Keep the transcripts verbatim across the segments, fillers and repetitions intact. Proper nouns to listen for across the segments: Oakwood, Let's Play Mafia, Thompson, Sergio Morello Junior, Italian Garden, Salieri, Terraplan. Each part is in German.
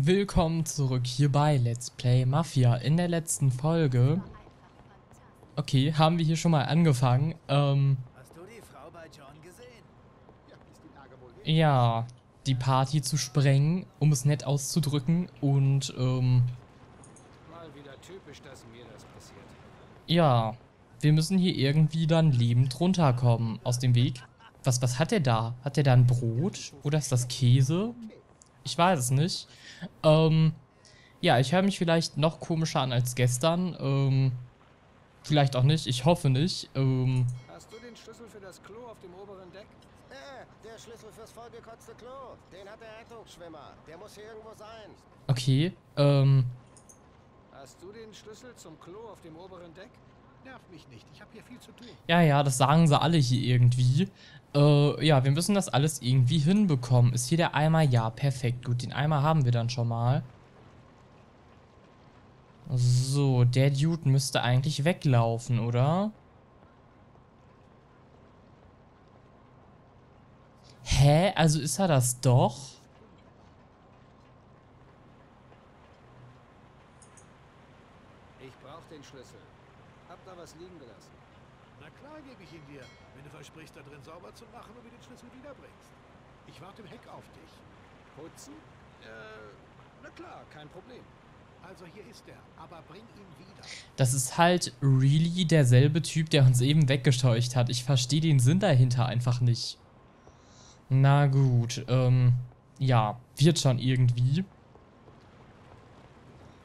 Willkommen zurück hier bei Let's Play Mafia. In der letzten Folge... Okay, haben wir hier schon mal angefangen. Ähm... Hast du die Frau bei John gesehen? Ja, die Party zu sprengen, um es nett auszudrücken. Und, ähm... Mal wieder typisch, dass mir das passiert. Ja, wir müssen hier irgendwie dann lebend runterkommen. Aus dem Weg. Was, was hat der da? Hat der da ein Brot? Oder ist das Käse? Ich weiß es nicht. Ähm, ja, ich höre mich vielleicht noch komischer an als gestern. Ähm, vielleicht auch nicht. Ich hoffe nicht. Ähm, Hast du den Schlüssel für das Klo auf dem oberen Deck? Ja, der Schlüssel fürs vollgekotzte Klo. Den hat der Rettungsschwimmer. Der muss hier irgendwo sein. Okay, ähm. Hast du den Schlüssel zum Klo auf dem oberen Deck? Nerv mich nicht. Ich habe hier viel zu tun. Ja, ja, das sagen sie alle hier irgendwie. Äh, ja, wir müssen das alles irgendwie hinbekommen. Ist hier der Eimer? Ja, perfekt. Gut, den Eimer haben wir dann schon mal. So, der Dude müsste eigentlich weglaufen, oder? Hä? Also ist er das doch? Ich brauche den Schlüssel. Hab da was liegen gelassen. Na klar gebe ich ihn dir, wenn du versprichst, da drin sauber zu machen und mir den Schlüssel wiederbringst. Ich warte im Heck auf dich. Putzen? Äh, na klar, kein Problem. Also hier ist er, aber bring ihn wieder. Das ist halt really derselbe Typ, der uns eben weggescheucht hat. Ich verstehe den Sinn dahinter einfach nicht. Na gut, ähm, ja, wird schon irgendwie.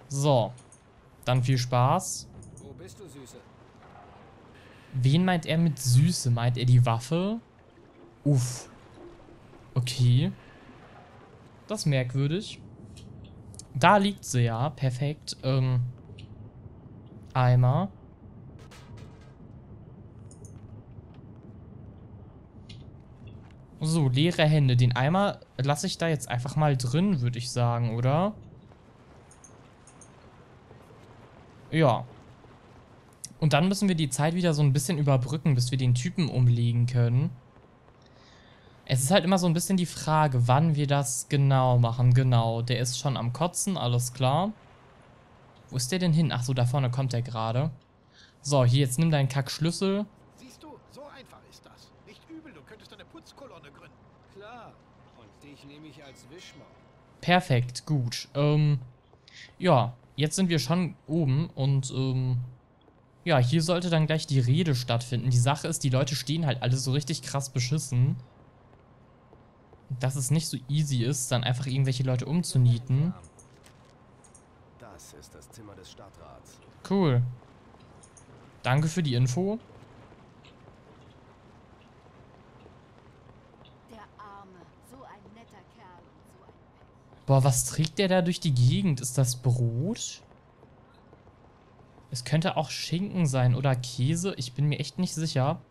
So, dann viel Spaß. Wo bist du, Süße? Wen meint er mit Süße? Meint er die Waffe? Uff. Okay. Das ist merkwürdig. Da liegt sie ja. Perfekt. Ähm. Eimer. So, leere Hände. Den Eimer lasse ich da jetzt einfach mal drin, würde ich sagen, oder? Ja. Und dann müssen wir die Zeit wieder so ein bisschen überbrücken, bis wir den Typen umlegen können. Es ist halt immer so ein bisschen die Frage, wann wir das genau machen. Genau, der ist schon am Kotzen, alles klar. Wo ist der denn hin? Ach so, da vorne kommt der gerade. So, hier, jetzt nimm deinen Kackschlüssel. Siehst du, so einfach ist das. Nicht übel, du könntest eine Putzkolonne gründen. Klar, und dich nehme ich als Wischmann. Perfekt, gut. Ähm, ja, jetzt sind wir schon oben und, ähm... ja, hier sollte dann gleich die Rede stattfinden. Die Sache ist, die Leute stehen halt alle so richtig krass beschissen. Dass es nicht so easy ist, dann einfach irgendwelche Leute umzunieten. Das ist das Zimmer des Stadtrats. Cool. Danke für die Info. Der Arme, so ein netter Kerl und so ein Pech. Boah, was trägt der da durch die Gegend? Ist das Brot? Es könnte auch Schinken sein oder Käse. Ich bin mir echt nicht sicher.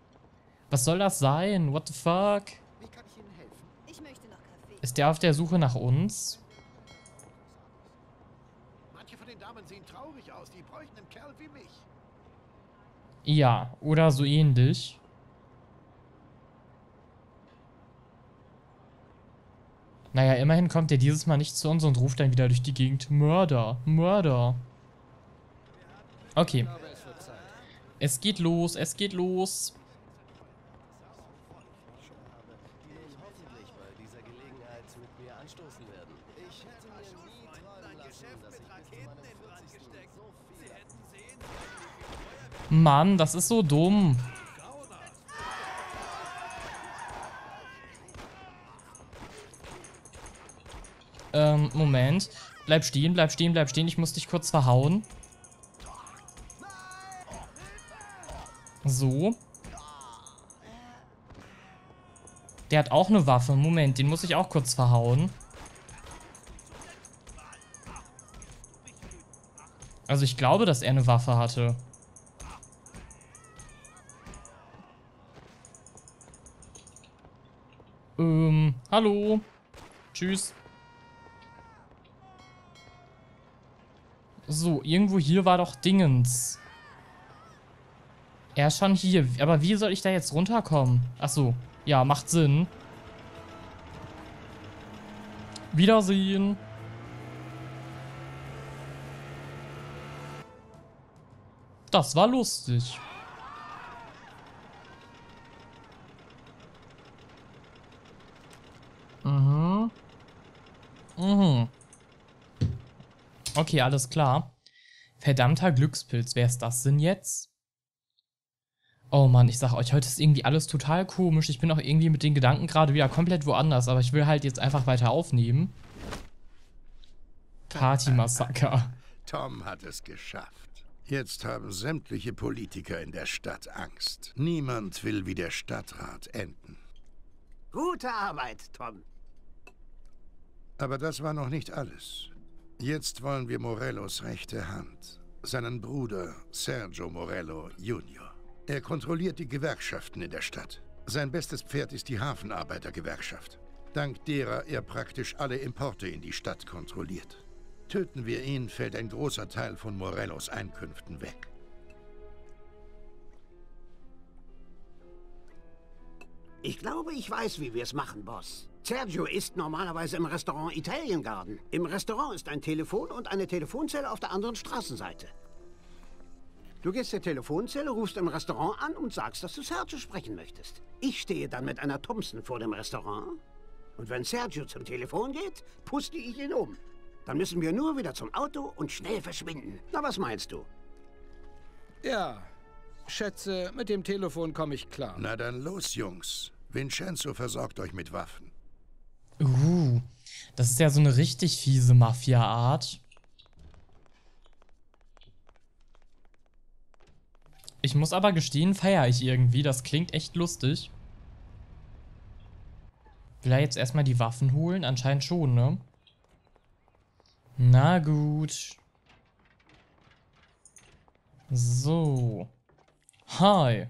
Was soll das sein? What the fuck? Wie kann ich Ihnen helfen? Ich möchte noch Kaffee. Ist der auf der Suche nach uns? Manche von den Damen sehen traurig aus. Die bräuchten einen Kerl wie mich. Ja, oder so ähnlich. Naja, immerhin kommt der dieses Mal nicht zu uns und ruft dann wieder durch die Gegend. Mörder, Mörder. Okay. Es geht los, es geht los. Mann, das ist so dumm. Ähm, Moment. Bleib stehen, bleib stehen, bleib stehen. Ich muss dich kurz verhauen. So. Der hat auch eine Waffe. Moment, den muss ich auch kurz verhauen. Also ich glaube, dass er eine Waffe hatte. Ähm, hallo. Tschüss. So, irgendwo hier war doch Dingens. Er ist schon hier. Aber wie soll ich da jetzt runterkommen? Ach so. Ja, macht Sinn. Wiedersehen. Das war lustig. Mhm. Mhm. Okay, alles klar. Verdammter Glückspilz, wer ist das denn jetzt? Oh Mann, ich sag euch, heute ist irgendwie alles total komisch. Ich bin auch irgendwie mit den Gedanken gerade wieder komplett woanders, aber ich will halt jetzt einfach weiter aufnehmen. Party-Massaker. Tom hat es geschafft. Jetzt haben sämtliche Politiker in der Stadt Angst. Niemand will wie der Stadtrat enden. Gute Arbeit, Tom. Aber das war noch nicht alles. Jetzt wollen wir Morellos rechte Hand, seinen Bruder Sergio Morello Junior Er kontrolliert die Gewerkschaften in der Stadt. Sein bestes Pferd ist die Hafenarbeitergewerkschaft, dank derer er praktisch alle Importe in die Stadt kontrolliert. Töten wir ihn, fällt ein großer Teil von Morellos Einkünften weg. Ich glaube, ich weiß, wie wir es machen, Boss. Sergio isst normalerweise im Restaurant Italian Garden. Im Restaurant ist ein Telefon und eine Telefonzelle auf der anderen Straßenseite. Du gehst zur Telefonzelle, rufst im Restaurant an und sagst, dass du Sergio sprechen möchtest. Ich stehe dann mit einer Thompson vor dem Restaurant. Und wenn Sergio zum Telefon geht, puste ich ihn um. Dann müssen wir nur wieder zum Auto und schnell verschwinden. Na, was meinst du? Ja, schätze, mit dem Telefon komme ich klar. Na dann los, Jungs. Vincenzo versorgt euch mit Waffen. Uh, das ist ja so eine richtig fiese Mafia-Art. Ich muss aber gestehen, feiere ich irgendwie. Das klingt echt lustig. Will er jetzt erstmal die Waffen holen? Anscheinend schon, ne? Na gut. So. Hi.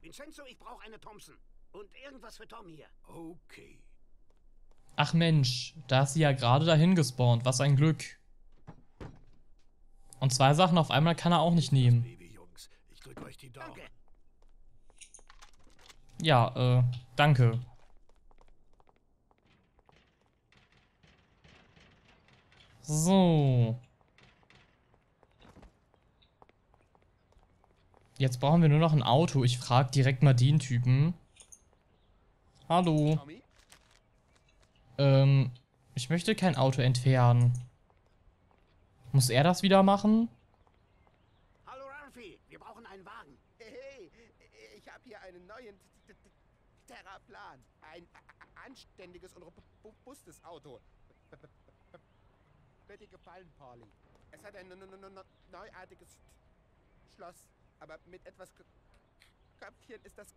Vincenzo, ich brauche eine Thompson. Und irgendwas für Tom hier. Okay. Ach Mensch, da ist sie ja gerade dahin gespawnt. Was ein Glück. Und zwei Sachen auf einmal kann er auch nicht nehmen. Ja, äh, danke. So. Jetzt brauchen wir nur noch ein Auto. Ich frage direkt mal den Typen. Hallo. Ähm, ich möchte kein Auto entfernen. Muss er das wieder machen? Hallo Ralphie, wir brauchen einen Wagen. Hey, ich habe hier einen neuen Terraplan. Ein anständiges und robustes Auto. Bitte gefallen, Pauli. Es hat ein neuartiges Schloss, aber mit etwas Köpfchen ist das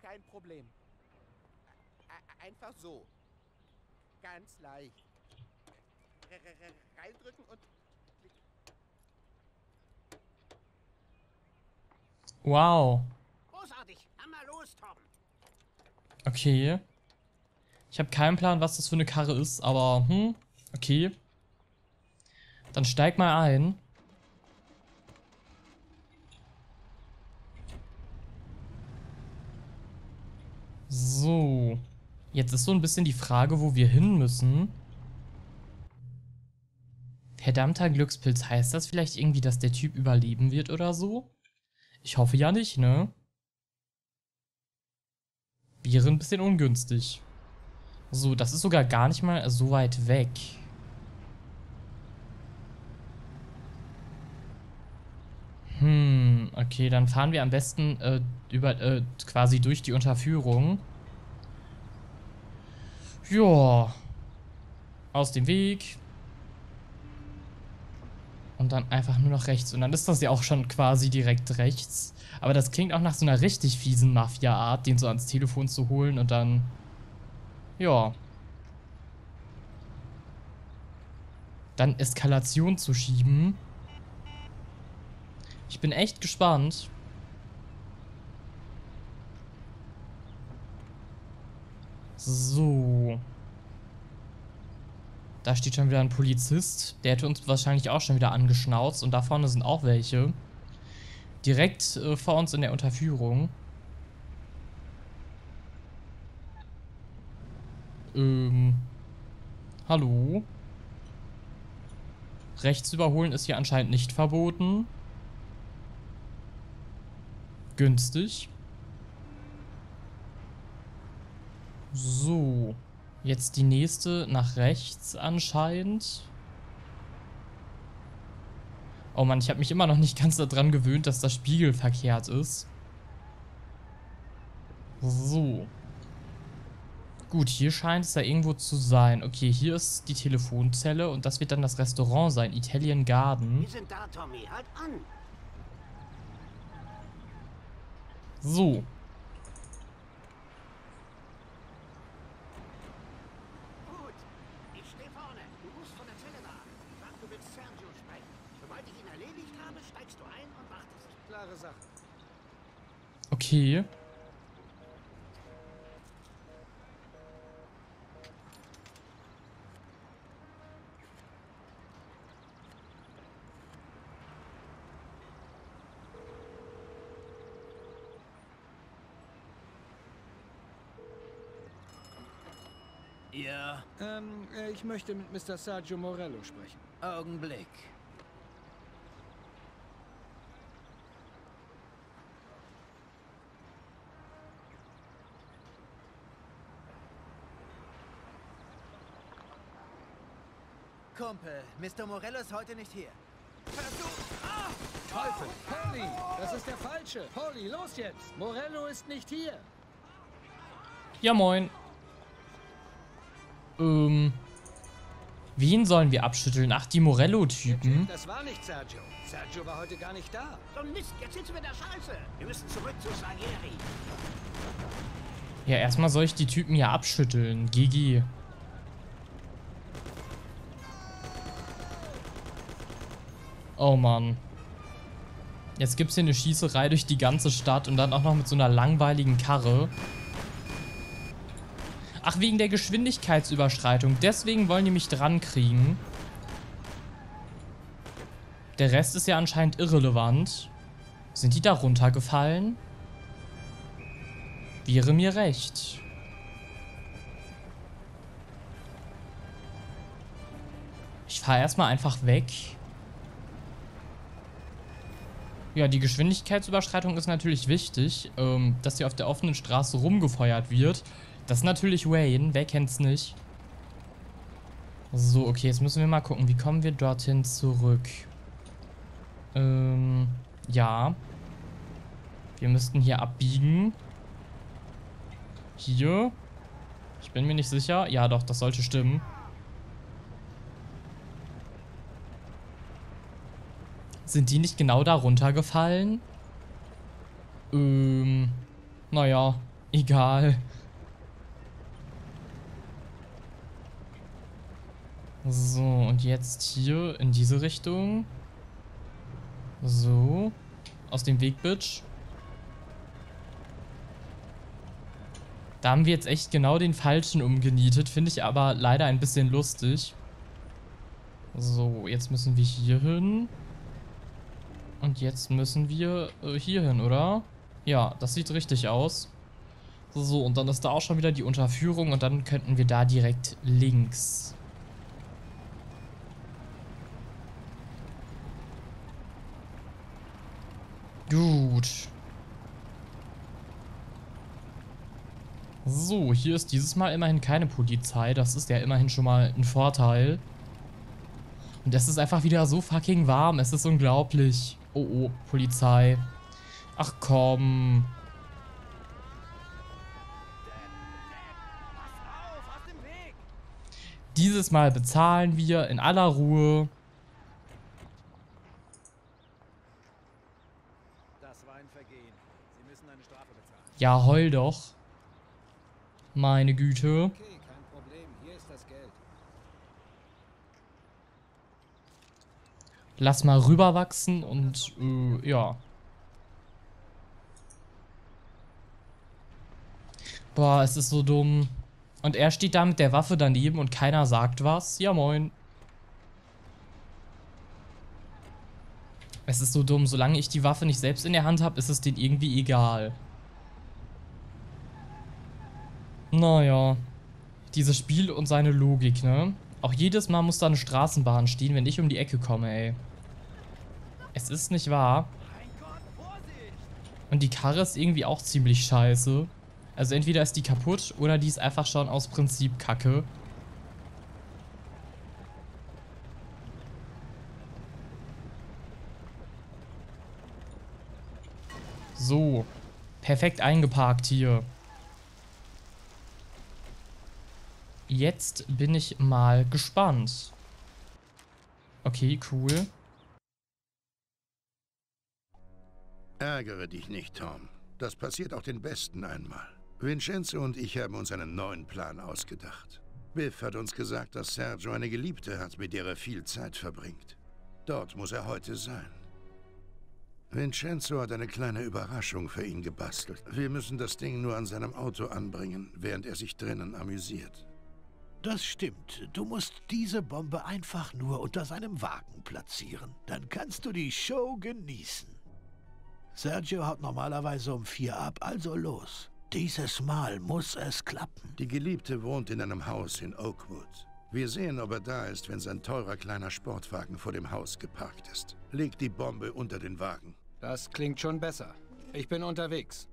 kein Problem. Einfach so. Ganz leicht. Reindrücken und... Wow. Großartig. Hammer los, Tom. Okay. Ich habe keinen Plan, was das für eine Karre ist, aber hm, okay. Dann steig mal ein. So. Jetzt ist so ein bisschen die Frage, wo wir hin müssen. Verdammter Glückspilz, heißt das vielleicht irgendwie, dass der Typ überleben wird oder so? Ich hoffe ja nicht, ne? Wäre ein bisschen ungünstig. So, das ist sogar gar nicht mal so weit weg. Hm, okay, dann fahren wir am besten äh, über, äh, quasi durch die Unterführung. Ja, aus dem Weg. Und dann einfach nur noch rechts. Und dann ist das ja auch schon quasi direkt rechts. Aber das klingt auch nach so einer richtig fiesen Mafia-Art, den so ans Telefon zu holen und dann... Ja. Dann Eskalation zu schieben. Ich bin echt gespannt. So. Da steht schon wieder ein Polizist. Der hätte uns wahrscheinlich auch schon wieder angeschnauzt. Und da vorne sind auch welche. Direkt äh, vor uns in der Unterführung. Ähm. Hallo? Rechts überholen ist hier anscheinend nicht verboten. Günstig. So. Jetzt die nächste nach rechts anscheinend. Oh Mann, ich habe mich immer noch nicht ganz daran gewöhnt, dass das Spiegel verkehrt ist. So. Gut, hier scheint es ja irgendwo zu sein. Okay, hier ist die Telefonzelle und das wird dann das Restaurant sein. Italian Garden. Wir sind da, Tommy. Halt an. So. Gut, ich stehe vorne. Du musst von der Zelle nach. Ich dachte, du willst Sergio sprechen. Sobald ich ihn erledigt habe, steigst du ein und wartest. Klare Sache. Okay. Ja. Ähm, ich möchte mit Mister Sergio Morello sprechen. Augenblick. Kumpel, Mister Morello ist heute nicht hier. Versuch! Ah! Teufel! Polly! Das ist der Falsche! Polly, los jetzt! Morello ist nicht hier! Ja, moin. Ähm, wen sollen wir abschütteln? Ach, die Morello-Typen. Das war nicht Sergio. Sergio war heute gar nicht da. So ein Mist, jetzt sitzen wir in der Scheiße. Wir müssen zurück zu Salieri. Ja, erstmal soll ich die Typen hier abschütteln. G G. Oh Mann. Jetzt gibt's hier eine Schießerei durch die ganze Stadt und dann auch noch mit so einer langweiligen Karre. Ach, wegen der Geschwindigkeitsüberschreitung. Deswegen wollen die mich dran kriegen. Der Rest ist ja anscheinend irrelevant. Sind die da runtergefallen? Wäre mir recht. Ich fahre erstmal einfach weg. Ja, die Geschwindigkeitsüberschreitung ist natürlich wichtig, ähm, dass hier auf der offenen Straße rumgefeuert wird. Das ist natürlich Wayne, wer kennt's nicht? So, okay, jetzt müssen wir mal gucken, wie kommen wir dorthin zurück? Ähm, ja. Wir müssten hier abbiegen. Hier. Ich bin mir nicht sicher. Ja doch, das sollte stimmen. Sind die nicht genau da runtergefallen? Ähm, naja, egal. So, und jetzt hier in diese Richtung. So. Aus dem Weg, Bitch. Da haben wir jetzt echt genau den Falschen umgenietet. Finde ich aber leider ein bisschen lustig. So, jetzt müssen wir hier hin. Und jetzt müssen wir äh, hier hin, oder? Ja, das sieht richtig aus. So, und dann ist da auch schon wieder die Unterführung. Und dann könnten wir da direkt links... Gut. So, hier ist dieses Mal immerhin keine Polizei. Das ist ja immerhin schon mal ein Vorteil. Und es ist einfach wieder so fucking warm. Es ist unglaublich. Oh, oh, Polizei. Ach komm. Dieses Mal bezahlen wir in aller Ruhe. Ja, heul doch. Meine Güte. Okay, kein Problem. Hier ist das Geld. Lass mal rüberwachsen und äh, ja. Boah, es ist so dumm. Und er steht da mit der Waffe daneben und keiner sagt was. Ja, moin. Es ist so dumm. Solange ich die Waffe nicht selbst in der Hand habe, ist es denen irgendwie egal. Naja, dieses Spiel und seine Logik, ne? Auch jedes Mal muss da eine Straßenbahn stehen, wenn ich um die Ecke komme, ey. Es ist nicht wahr. Und die Karre ist irgendwie auch ziemlich scheiße. Also entweder ist die kaputt oder die ist einfach schon aus Prinzip kacke. So. Perfekt eingeparkt hier. Jetzt bin ich mal gespannt. Okay, cool. Ärgere dich nicht, Tom. Das passiert auch den Besten einmal. Vincenzo und ich haben uns einen neuen Plan ausgedacht. Biff hat uns gesagt, dass Sergio eine Geliebte hat, mit der er viel Zeit verbringt. Dort muss er heute sein. Vincenzo hat eine kleine Überraschung für ihn gebastelt. Wir müssen das Ding nur an seinem Auto anbringen, während er sich drinnen amüsiert. Das stimmt. Du musst diese Bombe einfach nur unter seinem Wagen platzieren. Dann kannst du die Show genießen. Sergio haut normalerweise um vier ab, also los. Dieses Mal muss es klappen. Die Geliebte wohnt in einem Haus in Oakwood. Wir sehen, ob er da ist, wenn sein teurer kleiner Sportwagen vor dem Haus geparkt ist. Leg die Bombe unter den Wagen. Das klingt schon besser. Ich bin unterwegs.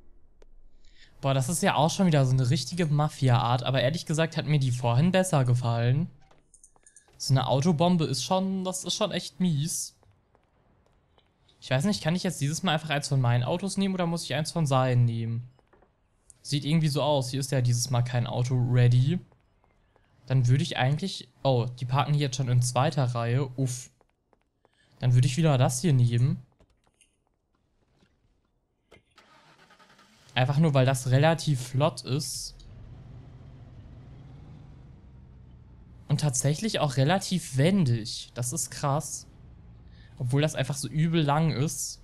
Boah, das ist ja auch schon wieder so eine richtige Mafia-Art. Aber ehrlich gesagt hat mir die vorhin besser gefallen. So eine Autobombe ist schon, das ist schon echt mies. Ich weiß nicht, kann ich jetzt dieses Mal einfach eins von meinen Autos nehmen oder muss ich eins von seinen nehmen? Sieht irgendwie so aus. Hier ist ja dieses Mal kein Auto ready. Dann würde ich eigentlich... Oh, die parken hier jetzt schon in zweiter Reihe. Uff. Dann würde ich wieder das hier nehmen. Einfach nur, weil das relativ flott ist. Und tatsächlich auch relativ wendig. Das ist krass. Obwohl das einfach so übel lang ist.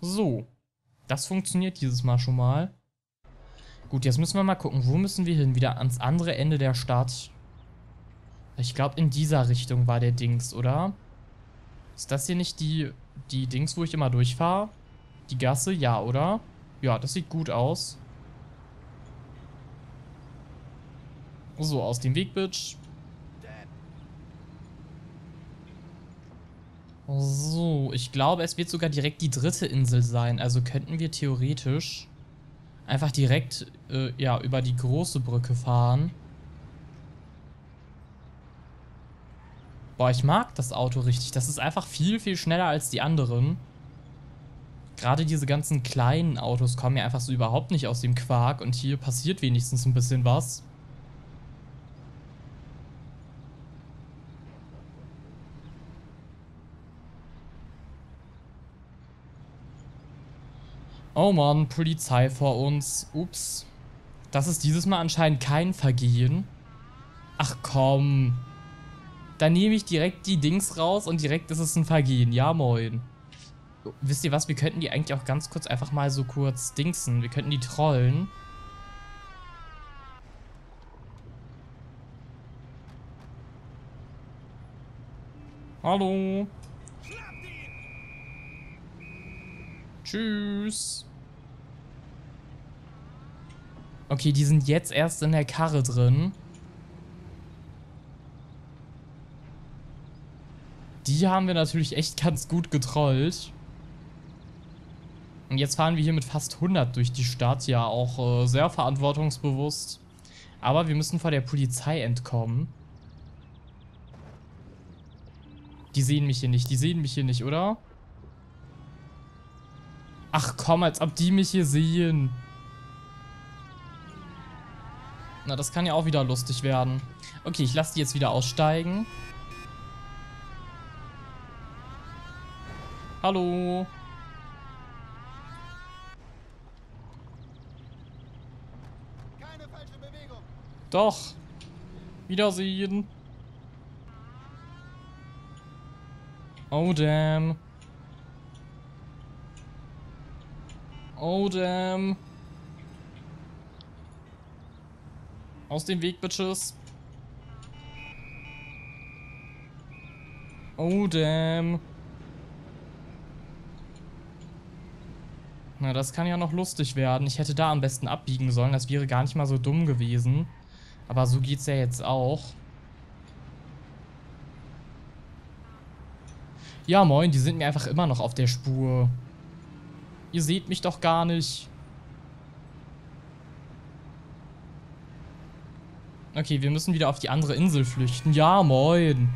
So. Das funktioniert dieses Mal schon mal. Gut, jetzt müssen wir mal gucken, wo müssen wir hin? Wieder ans andere Ende der Stadt. Ich glaube, in dieser Richtung war der Dings, oder? Ist das hier nicht die, die Dings, wo ich immer durchfahre? Die Gasse? Ja, oder? Ja, das sieht gut aus. So, aus dem Weg, Bitch. So, ich glaube, es wird sogar direkt die dritte Insel sein. Also könnten wir theoretisch... Einfach direkt, äh, ja, über die große Brücke fahren. Boah, ich mag das Auto richtig. Das ist einfach viel, viel schneller als die anderen. Gerade diese ganzen kleinen Autos kommen ja einfach so überhaupt nicht aus dem Quark. Und hier passiert wenigstens ein bisschen was. Oh Mann, Polizei vor uns. Ups. Das ist dieses Mal anscheinend kein Vergehen. Ach komm. Dann nehme ich direkt die Dings raus und direkt ist es ein Vergehen. Ja, moin. Wisst ihr was? Wir könnten die eigentlich auch ganz kurz einfach mal so kurz dingsen. Wir könnten die trollen. Hallo. Tschüss. Okay, die sind jetzt erst in der Karre drin. Die haben wir natürlich echt ganz gut getrollt. Und jetzt fahren wir hier mit fast hundert durch die Stadt. Ja, auch äh, sehr verantwortungsbewusst. Aber wir müssen vor der Polizei entkommen. Die sehen mich hier nicht. Die sehen mich hier nicht, oder? Ach komm, als ob die mich hier sehen. Na, das kann ja auch wieder lustig werden. Okay, ich lasse die jetzt wieder aussteigen. Hallo. Keine falsche Bewegung. Doch. Wiedersehen. Oh damn. Oh, damn. Aus dem Weg, Bitches. Oh, damn. Na, das kann ja noch lustig werden. Ich hätte da am besten abbiegen sollen. Das wäre gar nicht mal so dumm gewesen. Aber so geht's ja jetzt auch. Ja, moin, die sind mir einfach immer noch auf der Spur. Ihr seht mich doch gar nicht. Okay, wir müssen wieder auf die andere Insel flüchten. Ja, moin.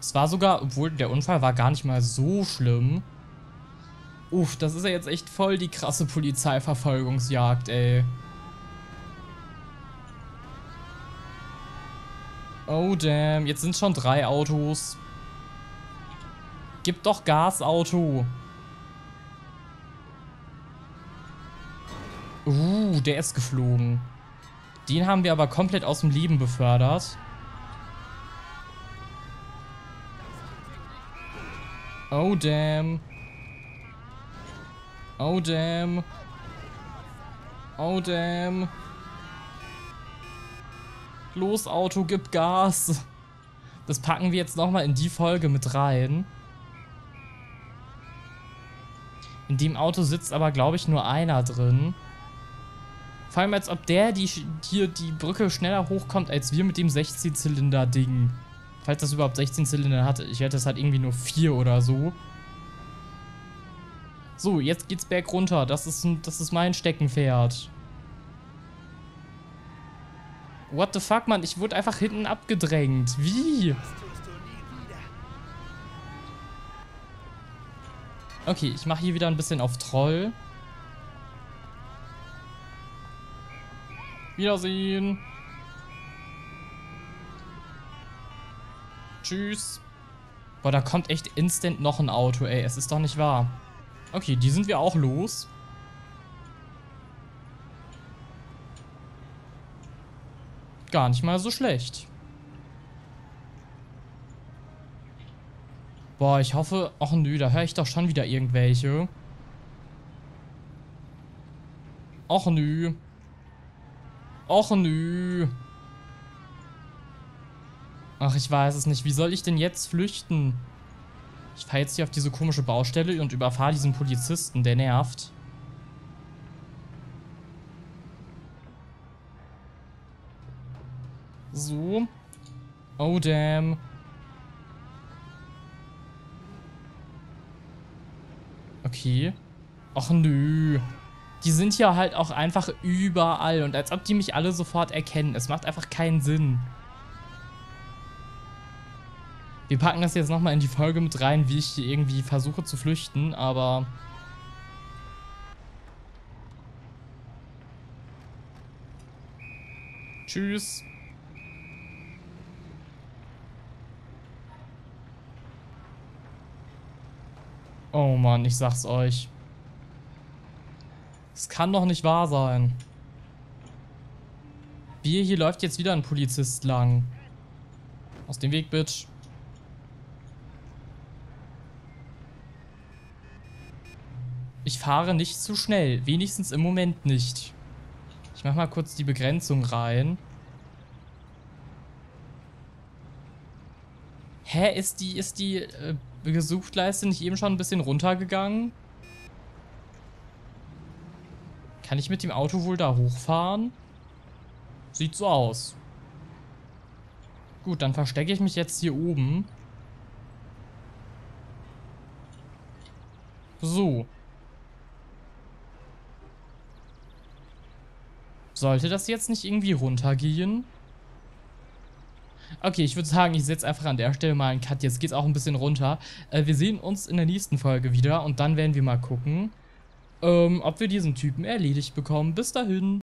Es war sogar, obwohl der Unfall war gar nicht mal so schlimm. Uff, das ist ja jetzt echt voll die krasse Polizeiverfolgungsjagd, ey. Oh, damn. Jetzt sind schon drei Autos. Gib doch Gas, Auto. Uh, der ist geflogen. Den haben wir aber komplett aus dem Leben befördert. Oh, damn. Oh, damn. Oh, damn. Los, Auto, gib Gas. Das packen wir jetzt nochmal in die Folge mit rein. In dem Auto sitzt aber, glaube ich, nur einer drin. Vor allem, als ob der die, hier die Brücke schneller hochkommt, als wir mit dem sechzehn-Zylinder-Ding. Falls das überhaupt sechzehn Zylinder hatte. Ich hätte es halt irgendwie nur vier oder so. So, jetzt geht's berg runter. Das ist, das ist mein Steckenpferd. What the fuck, Mann? Ich wurde einfach hinten abgedrängt. Wie? Okay, ich mache hier wieder ein bisschen auf Troll. Wiedersehen. Tschüss. Boah, da kommt echt instant noch ein Auto, ey. Es ist doch nicht wahr. Okay, die sind wir auch los. Gar nicht mal so schlecht. Boah, ich hoffe... Och nö, da höre ich doch schon wieder irgendwelche. Och nö. Och nö. Ach, ich weiß es nicht. Wie soll ich denn jetzt flüchten? Ich fahre jetzt hier auf diese komische Baustelle und überfahre diesen Polizisten. Der nervt. So. Oh, damn. Okay. Och, nö. Die sind ja halt auch einfach überall. Und als ob die mich alle sofort erkennen. Es macht einfach keinen Sinn. Wir packen das jetzt nochmal in die Folge mit rein, wie ich hier irgendwie versuche zu flüchten, aber... Tschüss. Oh Mann, ich sag's euch. Es kann doch nicht wahr sein. Wie, hier läuft jetzt wieder ein Polizist lang. Aus dem Weg, Bitch. Ich fahre nicht zu schnell. Wenigstens im Moment nicht. Ich mach mal kurz die Begrenzung rein. Hä, ist die, ist die... Äh Gesuchtleiste nicht eben schon ein bisschen runtergegangen? Kann ich mit dem Auto wohl da hochfahren? Sieht so aus. Gut, dann verstecke ich mich jetzt hier oben. So. Sollte das jetzt nicht irgendwie runtergehen? Okay, ich würde sagen, ich setze einfach an der Stelle mal einen Cut. Jetzt geht's auch ein bisschen runter. Äh, wir sehen uns in der nächsten Folge wieder und dann werden wir mal gucken, ähm, ob wir diesen Typen erledigt bekommen. Bis dahin.